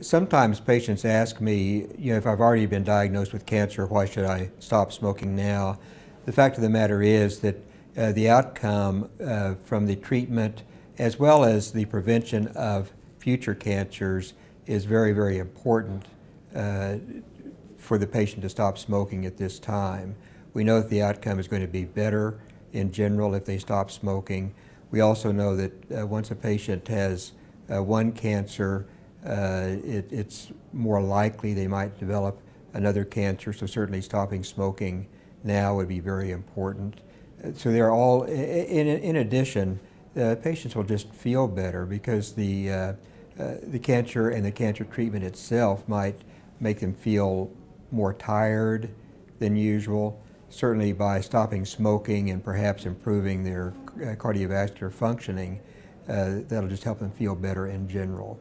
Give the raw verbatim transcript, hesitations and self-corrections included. Sometimes patients ask me, you know, if I've already been diagnosed with cancer, why should I stop smoking now? The fact of the matter is that uh, the outcome uh, from the treatment as well as the prevention of future cancers is very, very important uh, for the patient to stop smoking at this time. We know that the outcome is going to be better in general if they stop smoking. We also know that uh, once a patient has uh, one cancer, Uh, it, it's more likely they might develop another cancer, so certainly stopping smoking now would be very important. So they're all, in, in addition, uh, patients will just feel better because the, uh, uh, the cancer and the cancer treatment itself might make them feel more tired than usual. Certainly by stopping smoking and perhaps improving their cardiovascular functioning, uh, that'll just help them feel better in general.